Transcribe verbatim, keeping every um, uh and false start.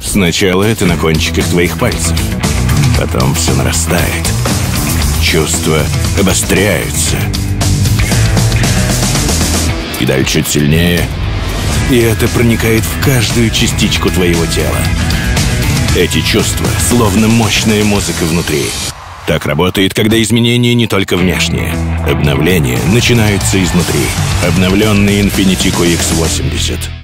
Сначала это на кончиках твоих пальцев, потом все нарастает. Чувства обостряются. Педаль чуть сильнее, и это проникает в каждую частичку твоего тела. Эти чувства словно мощная музыка внутри. Так работает, когда изменения не только внешние. Обновления начинаются изнутри. Обновленный Infiniti Q X восемьдесят.